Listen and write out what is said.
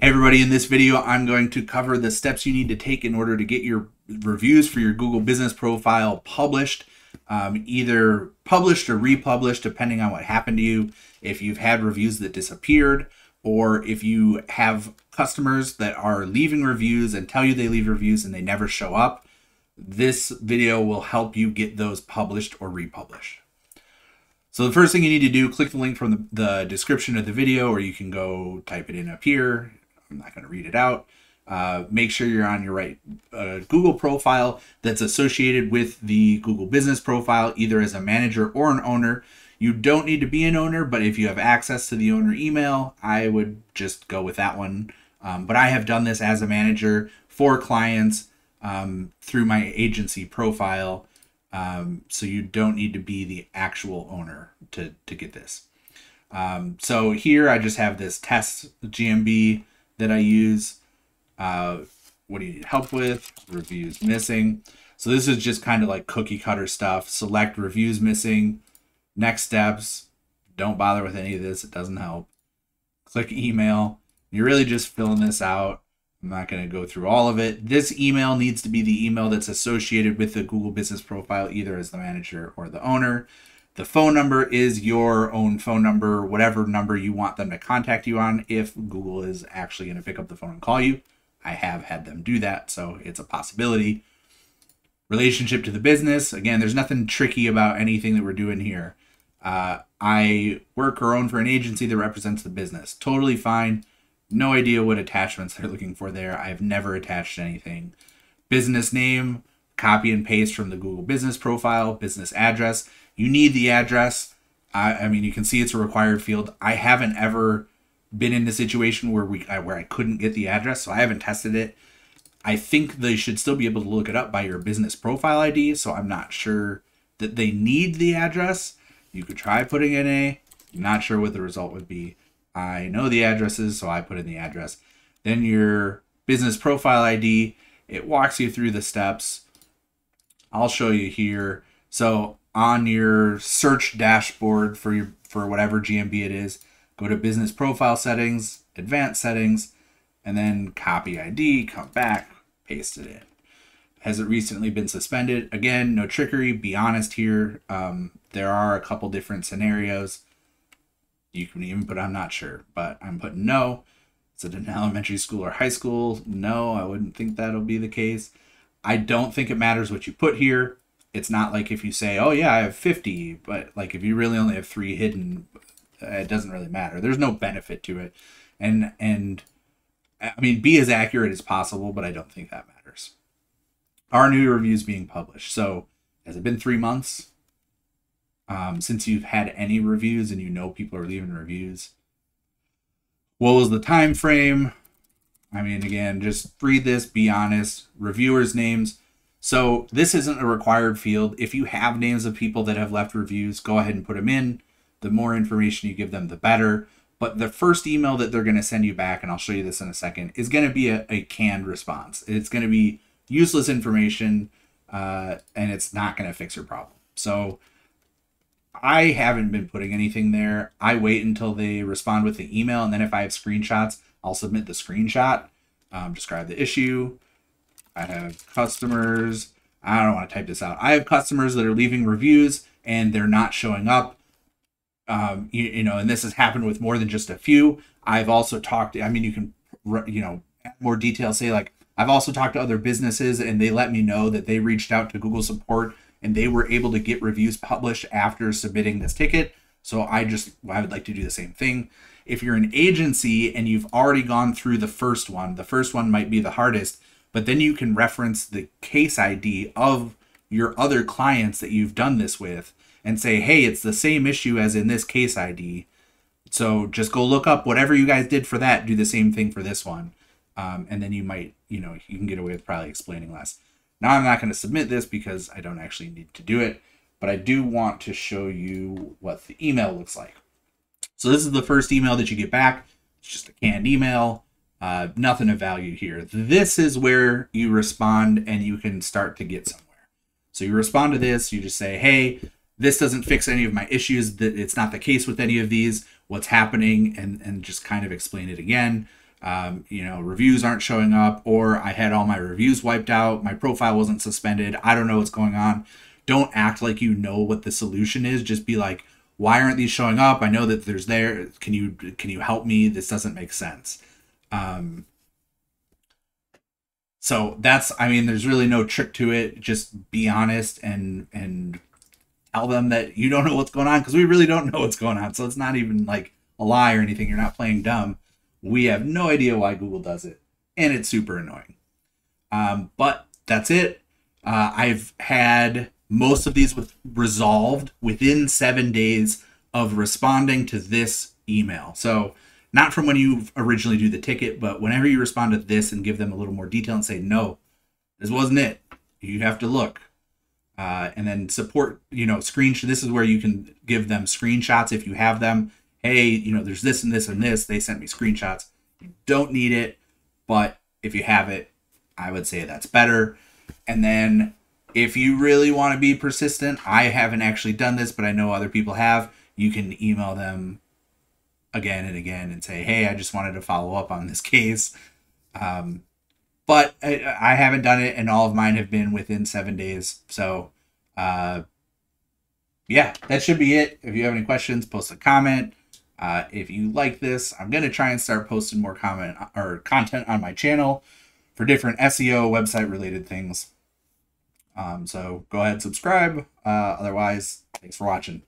Hey everybody, in this video, I'm going to cover the steps you need to take in order to get your reviews for your Google Business Profile published, either published or republished, depending on what happened to you. If you've had reviews that disappeared, or if you have customers that are leaving reviews and tell you they leave reviews and they never show up, this video will help you get those published or republished. So the first thing you need to do, click the link from the description of the video, or you can go type it in up here. I'm not going to read it out. Make sure you're on your right Google profile that's associated with the Google Business Profile, either as a manager or an owner. You don't need to be an owner, but if you have access to the owner email, I would just go with that one. But I have done this as a manager for clients through my agency profile. So you don't need to be the actual owner to get this. So here I just have this test GMB that I use. What do you need help with? Reviews missing. So this is just kind of like cookie cutter stuff. Select reviews missing. Next steps. Don't bother with any of this. It doesn't help. Click email. You're really just filling this out. I'm not going to go through all of it. This email needs to be the email that's associated with the Google Business Profile, either as the manager or the owner. The phone number is your own phone number, whatever number you want them to contact you on, if Google is actually going to pick up the phone and call you. I have had them do that, so it's a possibility. Relationship to the business. Again, there's nothing tricky about anything that we're doing here. I work or own for an agency that represents the business. Totally fine. No idea what attachments they're looking for there. I've never attached anything. Business name, copy and paste from the Google Business Profile. Business address. You need the address. I mean, you can see it's a required field. I haven't ever been in a situation where I couldn't get the address, so I haven't tested it. I think they should still be able to look it up by your business profile ID, so I'm not sure that they need the address. You could try putting in a, not sure what the result would be. I know the addresses, so I put in the address. Then your business profile ID, it walks you through the steps. I'll show you here. So on your search dashboard for whatever GMB it is, go to business profile settings, advanced settings, and then copy ID, come back, paste it in. Has it recently been suspended? Again, no trickery, be honest here. There are a couple different scenarios. You can even put I'm not sure, but I'm putting no. Is it in elementary school or high school? No, I wouldn't think that'll be the case. I don't think it matters what you put here. It's not like if you say, oh yeah, I have 50, but like if you really only have 3 hidden, it doesn't really matter. There's no benefit to it. And I mean, be as accurate as possible, but I don't think that matters. Are new reviews being published? So has it been 3 months? Since you've had any reviews and you know people are leaving reviews. What was the time frame? I mean, again, just read this, be honest. Reviewers' names. So this isn't a required field. If you have names of people that have left reviews, go ahead and put them in. The more information you give them, the better. But the first email that they're going to send you back, and I'll show you this in a second, is going to be a canned response. It's going to be useless information, and it's not going to fix your problem. So I haven't been putting anything there. I wait until they respond with the email, and then if I have screenshots, I'll submit the screenshot. Describe the issue. I have customers. I don't want to type this out. I have customers that are leaving reviews and they're not showing up. You know, and this has happened with more than just a few. I've also talked, I mean, you can, you know, more detail, say like, I've also talked to other businesses and they let me know that they reached out to Google support and they were able to get reviews published after submitting this ticket. So I would like to do the same thing. If you're an agency and you've already gone through the first one might be the hardest, but then you can reference the case ID of your other clients that you've done this with and say, hey, it's the same issue as in this case ID. So just go look up whatever you guys did for that, do the same thing for this one. And then you might, you know, you can get away with probably explaining less. Now I'm not going to submit this because I don't actually need to do it, but I do want to show you what the email looks like. So this is the first email that you get back. It's just a canned email, nothing of value here. This is where you respond and you can start to get somewhere. So you respond to this, you just say, hey, this doesn't fix any of my issues. It's not the case with any of these, what's happening, and just kind of explain it again. reviews aren't showing up, or I had all my reviews wiped out, my profile wasn't suspended, I don't know what's going on. Don't act like you know what the solution is. Just be like, why aren't these showing up? I know that there's there. Can you help me? This doesn't make sense. So that's, I mean, there's really no trick to it. Just be honest and tell them that you don't know what's going on, because we really don't know what's going on. So it's not even like a lie or anything. You're not playing dumb. We have no idea why Google does it, and it's super annoying. But that's it. I've had most of these resolved within 7 days of responding to this email. So not from when you originally do the ticket, but whenever you respond to this and give them a little more detail and say, no, this wasn't it. You have to look. And then support, screenshot. This is where you can give them screenshots if you have them. Hey, there's this and this and this. They sent me screenshots. You don't need it, but if you have it, I would say that's better. And then if you really want to be persistent, I haven't actually done this, but I know other people have. You can email them again and again and say, hey, I just wanted to follow up on this case. But I haven't done it, and all of mine have been within 7 days. So, yeah, that should be it. If you have any questions, post a comment. If you like this, I'm going to try and start posting more content on my channel for different SEO website related things. So go ahead, subscribe. Otherwise, thanks for watching.